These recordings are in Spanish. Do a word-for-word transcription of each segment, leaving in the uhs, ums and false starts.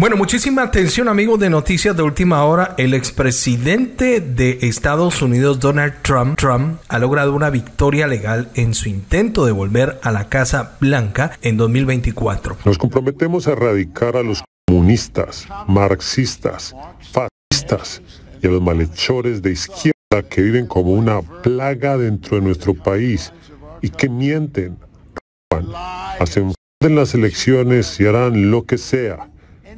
Bueno, muchísima atención, amigos de Noticias de Última Hora. El expresidente de Estados Unidos, Donald Trump, Trump ha logrado una victoria legal en su intento de volver a la Casa Blanca en dos mil veinticuatro. Nos comprometemos a erradicar a los comunistas, marxistas, fascistas y a los malhechores de izquierda que viven como una plaga dentro de nuestro país y que mienten, roban, hacen en las elecciones y harán lo que sea,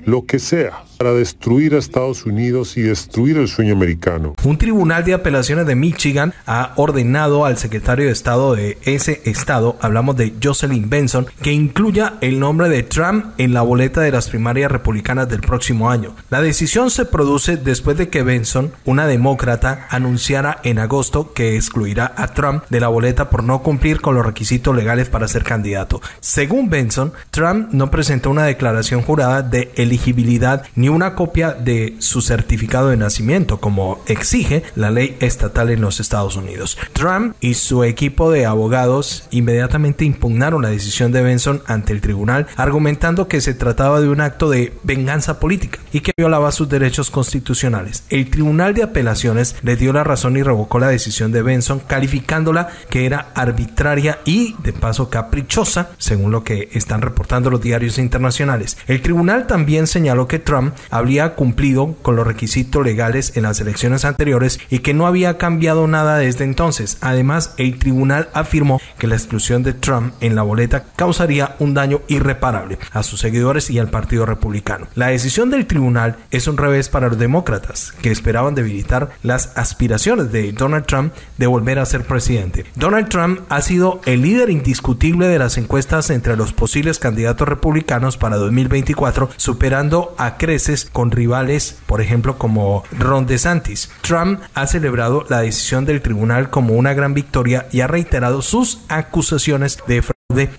lo que sea, para destruir a Estados Unidos y destruir el sueño americano. Un tribunal de apelaciones de Michigan ha ordenado al secretario de Estado de ese estado, hablamos de Jocelyn Benson, que incluya el nombre de Trump en la boleta de las primarias republicanas del próximo año. La decisión se produce después de que Benson, una demócrata, anunciara en agosto que excluirá a Trump de la boleta por no cumplir con los requisitos legales para ser candidato. Según Benson, Trump no presentó una declaración jurada de elegibilidad ni una copia de su certificado de nacimiento, como exige la ley estatal en los Estados Unidos. Trump y su equipo de abogados inmediatamente impugnaron la decisión de Benson ante el tribunal, argumentando que se trataba de un acto de venganza política y que violaba sus derechos constitucionales. El tribunal de apelaciones le dio la razón y revocó la decisión de Benson, calificándola que era arbitraria y, de paso, caprichosa, según lo que están reportando los diarios internacionales. El tribunal también señaló que Trump habría cumplido con los requisitos legales en las elecciones anteriores y que no había cambiado nada desde entonces. Además, el tribunal afirmó que la exclusión de Trump en la boleta causaría un daño irreparable a sus seguidores y al Partido Republicano. La decisión del tribunal es un revés para los demócratas, que esperaban debilitar las aspiraciones de Donald Trump de volver a ser presidente. Donald Trump ha sido el líder indiscutible de las encuestas entre los posibles candidatos republicanos para dos mil veinticuatro, superando a creces con rivales, por ejemplo, como Ron DeSantis. Trump ha celebrado la decisión del tribunal como una gran victoria y ha reiterado sus acusaciones de fraude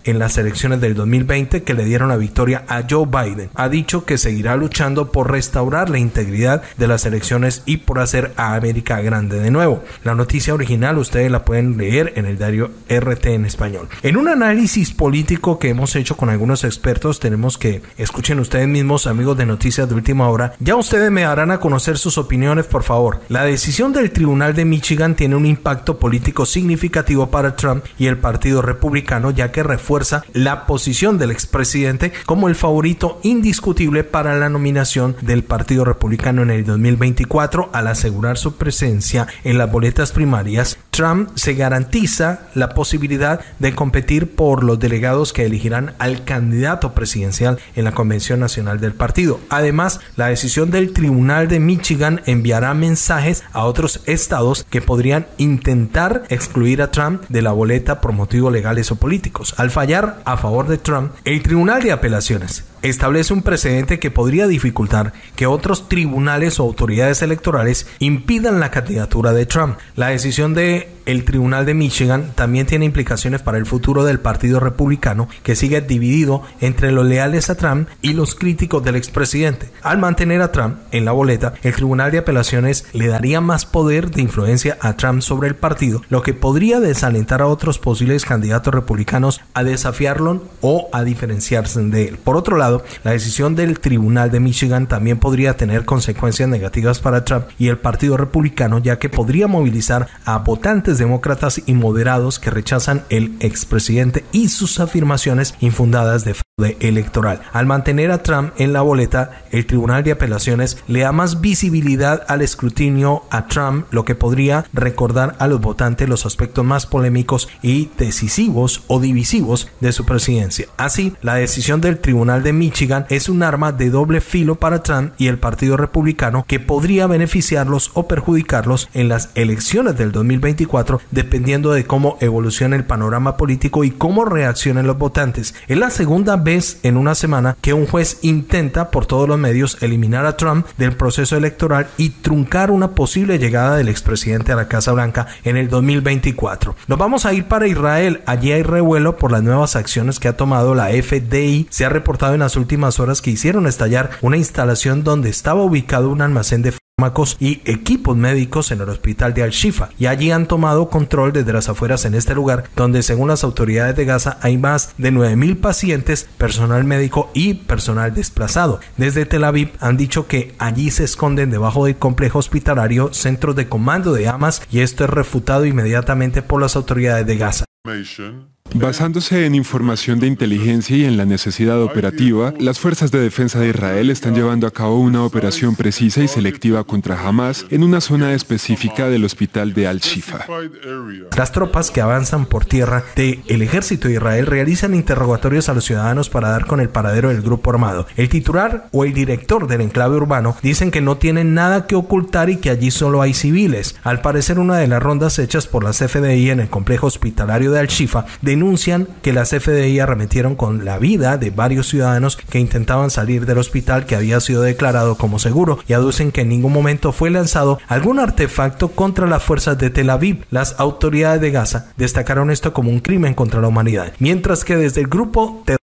en las elecciones del dos mil veinte que le dieron la victoria a Joe Biden. Ha dicho que seguirá luchando por restaurar la integridad de las elecciones y por hacer a América grande de nuevo. La noticia original ustedes la pueden leer en el diario R T en español. En un análisis político que hemos hecho con algunos expertos, tenemos que escuchen ustedes mismos, amigos de Noticias de Última Hora. Ya ustedes me darán a conocer sus opiniones, por favor. La decisión del Tribunal de Michigan tiene un impacto político significativo para Trump y el Partido Republicano, ya que refuerza la posición del expresidente como el favorito indiscutible para la nominación del Partido Republicano en el dos mil veinticuatro. Al asegurar su presencia en las boletas primarias, Trump se garantiza la posibilidad de competir por los delegados que elegirán al candidato presidencial en la Convención Nacional del Partido. Además, la decisión del Tribunal de Michigan enviará mensajes a otros estados que podrían intentar excluir a Trump de la boleta por motivos legales o políticos. Al fallar a favor de Trump, el Tribunal de Apelaciones establece un precedente que podría dificultar que otros tribunales o autoridades electorales impidan la candidatura de Trump. La decisión de el Tribunal de Michigan también tiene implicaciones para el futuro del Partido Republicano, que sigue dividido entre los leales a Trump y los críticos del expresidente. Al mantener a Trump en la boleta, el Tribunal de Apelaciones le daría más poder de influencia a Trump sobre el partido, lo que podría desalentar a otros posibles candidatos republicanos a desafiarlo o a diferenciarse de él. Por otro lado, la decisión del Tribunal de Michigan también podría tener consecuencias negativas para Trump y el Partido Republicano, ya que podría movilizar a votantes demócratas y moderados que rechazan el expresidente y sus afirmaciones infundadas de fraude electoral. Al mantener a Trump en la boleta, el Tribunal de Apelaciones le da más visibilidad al escrutinio a Trump, lo que podría recordar a los votantes los aspectos más polémicos y decisivos o divisivos de su presidencia. Así, la decisión del Tribunal de Michigan es un arma de doble filo para Trump y el Partido Republicano, que podría beneficiarlos o perjudicarlos en las elecciones del dos mil veinticuatro, dependiendo de cómo evolucione el panorama político y cómo reaccionen los votantes. Es la segunda vez en una semana que un juez intenta por todos los medios eliminar a Trump del proceso electoral y truncar una posible llegada del expresidente a la Casa Blanca en el dos mil veinticuatro. Nos vamos a ir para Israel. Allí hay revuelo por las nuevas acciones que ha tomado la F D I. Se ha reportado en las últimas horas que hicieron estallar una instalación donde estaba ubicado un almacén de y equipos médicos en el hospital de Al-Shifa, y allí han tomado control desde las afueras en este lugar donde, según las autoridades de Gaza, hay más de nueve mil pacientes, personal médico y personal desplazado. Desde Tel Aviv han dicho que allí se esconden debajo del complejo hospitalario centros de comando de Hamas, y esto es refutado inmediatamente por las autoridades de Gaza. Basándose en información de inteligencia y en la necesidad operativa, las fuerzas de defensa de Israel están llevando a cabo una operación precisa y selectiva contra Hamas en una zona específica del hospital de Al-Shifa. Las tropas que avanzan por tierra del ejército de Israel realizan interrogatorios a los ciudadanos para dar con el paradero del grupo armado. El titular o el director del enclave urbano dicen que no tienen nada que ocultar y que allí solo hay civiles. Al parecer, una de las rondas hechas por las F D I en el complejo hospitalario de Al-Shifa denuncia Denuncian que las F D I arremetieron con la vida de varios ciudadanos que intentaban salir del hospital que había sido declarado como seguro, y aducen que en ningún momento fue lanzado algún artefacto contra las fuerzas de Tel Aviv. Las autoridades de Gaza destacaron esto como un crimen contra la humanidad, mientras que desde el grupo terrorista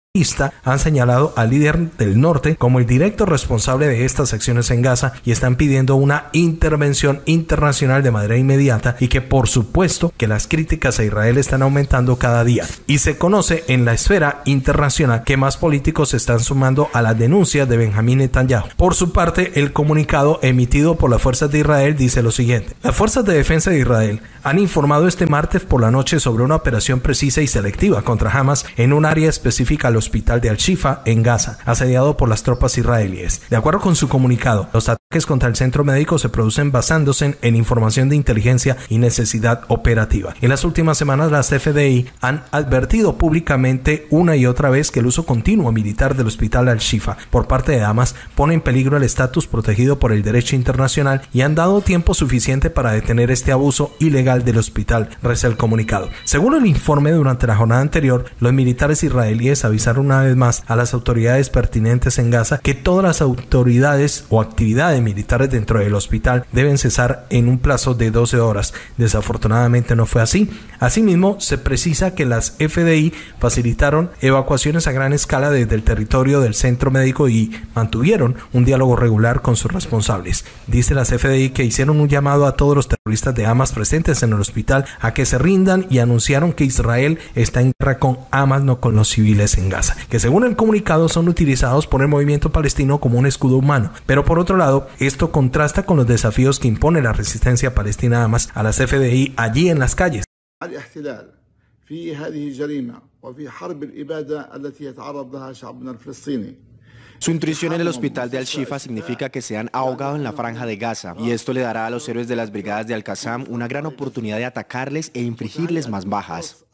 han señalado al líder del norte como el directo responsable de estas acciones en Gaza y están pidiendo una intervención internacional de manera inmediata, y que por supuesto que las críticas a Israel están aumentando cada día, y se conoce en la esfera internacional que más políticos se están sumando a las denuncias de Benjamin Netanyahu. Por su parte, el comunicado emitido por las fuerzas de Israel dice lo siguiente: las fuerzas de defensa de Israel han informado este martes por la noche sobre una operación precisa y selectiva contra Hamas en un área específica hospital de Al-Shifa en Gaza, asediado por las tropas israelíes. De acuerdo con su comunicado, los ataques contra el centro médico se producen basándose en, en información de inteligencia y necesidad operativa. En las últimas semanas, las F D I han advertido públicamente una y otra vez que el uso continuo militar del hospital Al-Shifa por parte de Hamas pone en peligro el estatus protegido por el derecho internacional, y han dado tiempo suficiente para detener este abuso ilegal del hospital, reza el comunicado. Según el informe, durante la jornada anterior, los militares israelíes avisaron una vez más a las autoridades pertinentes en Gaza que todas las autoridades o actividades militares dentro del hospital deben cesar en un plazo de doce horas. Desafortunadamente no fue así. Asimismo, se precisa que las F D I facilitaron evacuaciones a gran escala desde el territorio del centro médico y mantuvieron un diálogo regular con sus responsables. Dice las F D I que hicieron un llamado a todos los terroristas de Hamas presentes en el hospital a que se rindan, y anunciaron que Israel está en guerra con Hamas, no con los civiles en Gaza, que según el comunicado son utilizados por el movimiento palestino como un escudo humano. Pero por otro lado, esto contrasta con los desafíos que impone la resistencia palestina Hamas a las F D I allí en las calles. Su intrusión en el hospital de Al-Shifa significa que se han ahogado en la franja de Gaza, y esto le dará a los héroes de las brigadas de Al-Qassam una gran oportunidad de atacarles e infligirles más bajas.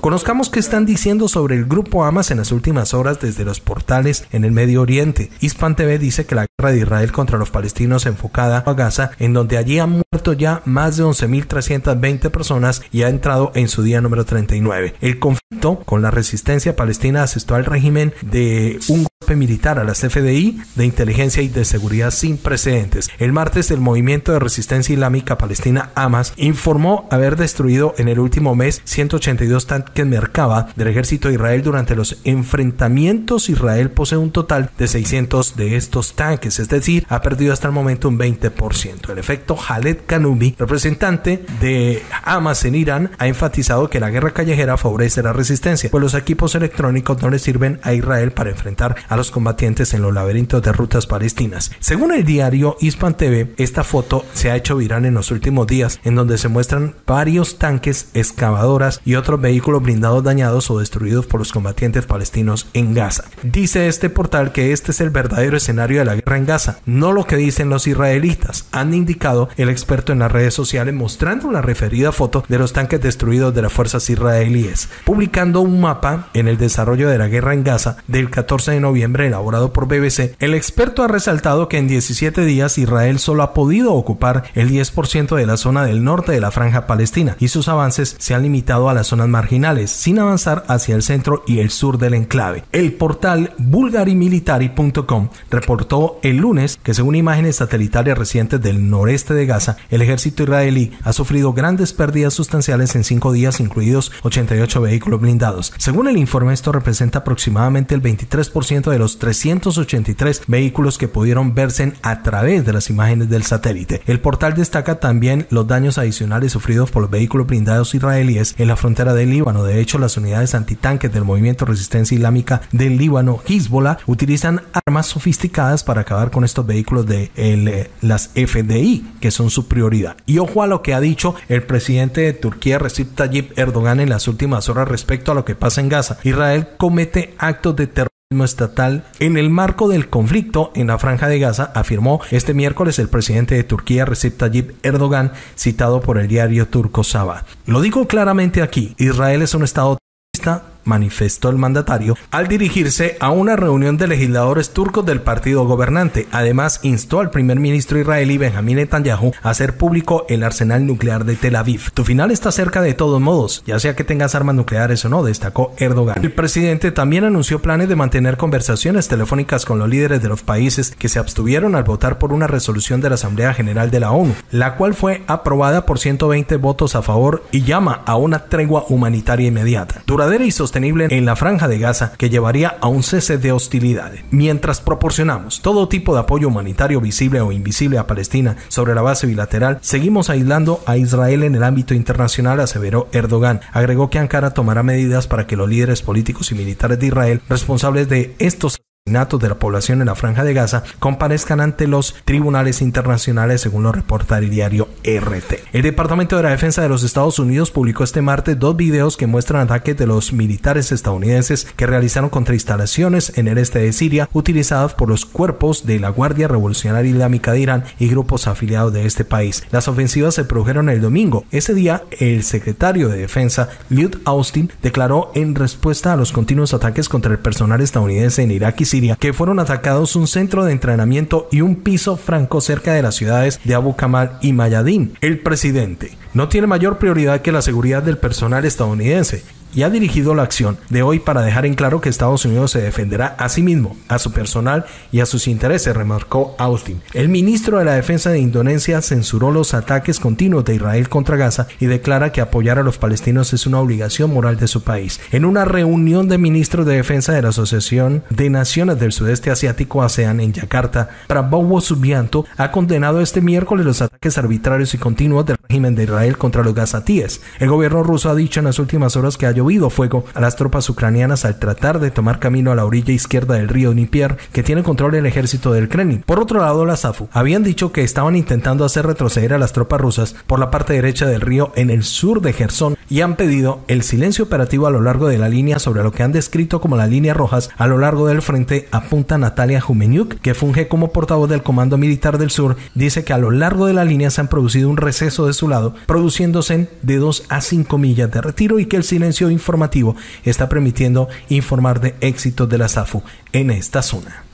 Conozcamos qué están diciendo sobre el grupo Hamas en las últimas horas desde los portales en el Medio Oriente. Hispan T V dice que la guerra de Israel contra los palestinos enfocada a Gaza, en donde allí han muerto ya más de once mil trescientas veinte personas, y ha entrado en su día número treinta y nueve. El conflicto con la resistencia palestina asestó al régimen de un golpe militar a las F D I de inteligencia y de seguridad sin precedentes. El martes, el movimiento de resistencia islámica palestina Hamas informó haber destruido en el último mes ciento ochenta y dos tanques Merkava del ejército de Israel durante los enfrentamientos. Israel posee un total de seiscientos de estos tanques, es decir, ha perdido hasta el momento un veinte por ciento. El efecto Khaled Kanubi, representante de Hamas en Irán, ha enfatizado que la guerra callejera favorece la resistencia, pues los equipos electrónicos no le sirven a Israel para enfrentar a los combatientes en los laberintos de rutas palestinas. Según el diario Hispan T V, esta foto se ha hecho viral en los últimos días, en donde se muestran varios tanques, excavadoras y otros vehículos blindados dañados o destruidos por los combatientes palestinos en Gaza. Dice este portal que este es el verdadero escenario de la guerra en Gaza, no lo que dicen los israelitas, han indicado el experto en las redes sociales, mostrando la referida foto de los tanques destruidos de las fuerzas israelíes, publicando un mapa en el desarrollo de la guerra en Gaza del catorce de noviembre elaborado por B B C. El experto ha resaltado que en diecisiete días Israel solo ha podido ocupar el diez por ciento de la zona del norte de la franja palestina, y sus avances se han limitado a las zonas marginales, sin avanzar hacia el centro y el sur del enclave. El portal Bulgari Military punto com reportó el lunes que, según imágenes satelitales recientes del noreste de Gaza, el ejército israelí ha sufrido grandes pérdidas sustanciales en cinco días, incluidos ochenta y ocho vehículos blindados. Según el informe, esto representa aproximadamente el veintitrés por ciento de de los trescientos ochenta y tres vehículos que pudieron verse a través de las imágenes del satélite. El portal destaca también los daños adicionales sufridos por los vehículos blindados israelíes en la frontera del Líbano. De hecho, las unidades antitanques del movimiento Resistencia Islámica del Líbano, Hezbollah, utilizan armas sofisticadas para acabar con estos vehículos de el, las F D I, que son su prioridad. Y ojo a lo que ha dicho el presidente de Turquía, Recep Tayyip Erdogan, en las últimas horas respecto a lo que pasa en Gaza. Israel comete actos de terrorismo estatal en el marco del conflicto en la franja de Gaza, afirmó este miércoles el presidente de Turquía, Recep Tayyip Erdogan, citado por el diario turco Sabah. Lo digo claramente aquí, Israel es un estado terrorista, manifestó el mandatario al dirigirse a una reunión de legisladores turcos del partido gobernante. Además, instó al primer ministro israelí Benjamin Netanyahu a hacer público el arsenal nuclear de Tel Aviv. Tu final está cerca de todos modos, ya sea que tengas armas nucleares o no, destacó Erdogan. El presidente también anunció planes de mantener conversaciones telefónicas con los líderes de los países que se abstuvieron al votar por una resolución de la Asamblea General de la ONU, la cual fue aprobada por ciento veinte votos a favor y llama a una tregua humanitaria inmediata, duradera y sostenible en la franja de Gaza, que llevaría a un cese de hostilidades. Mientras proporcionamos todo tipo de apoyo humanitario visible o invisible a Palestina sobre la base bilateral, seguimos aislando a Israel en el ámbito internacional, aseveró Erdogan. Agregó que Ankara tomará medidas para que los líderes políticos y militares de Israel responsables de estos asesinatos de la población en la franja de Gaza comparezcan ante los tribunales internacionales, según lo reporta el diario R T. El Departamento de la Defensa de los Estados Unidos publicó este martes dos videos que muestran ataques de los militares estadounidenses que realizaron contra instalaciones en el este de Siria utilizadas por los cuerpos de la Guardia Revolucionaria Islámica de Irán y grupos afiliados de este país. Las ofensivas se produjeron el domingo. Ese día, el secretario de Defensa, Lloyd Austin, declaró en respuesta a los continuos ataques contra el personal estadounidense en Irak y Siria que fueron atacados un centro de entrenamiento y un piso franco cerca de las ciudades de Abu Kamal y Mayadin. El presidente no tiene mayor prioridad que la seguridad del personal estadounidense y ha dirigido la acción de hoy para dejar en claro que Estados Unidos se defenderá a sí mismo, a su personal y a sus intereses, remarcó Austin. El ministro de la Defensa de Indonesia censuró los ataques continuos de Israel contra Gaza y declara que apoyar a los palestinos es una obligación moral de su país. En una reunión de ministros de defensa de la Asociación de Naciones del Sudeste Asiático, ASEAN, en Yakarta, Prabowo Subianto ha condenado este miércoles los ataques arbitrarios y continuos del régimen de Israel contra los gazatíes. El gobierno ruso ha dicho en las últimas horas que ha llovido fuego a las tropas ucranianas al tratar de tomar camino a la orilla izquierda del río Nipier, que tiene control el ejército del Kremlin. Por otro lado, las A F U habían dicho que estaban intentando hacer retroceder a las tropas rusas por la parte derecha del río en el sur de Jersón y han pedido el silencio operativo a lo largo de la línea sobre lo que han descrito como las líneas rojas a lo largo del frente, apunta Natalia Jumenyuk, que funge como portavoz del Comando Militar del Sur. Dice que a lo largo de la línea se han producido un receso de su lado, produciéndose de dos a cinco millas de retiro y que el silencio informativo está permitiendo informar de éxitos de la A F U en esta zona.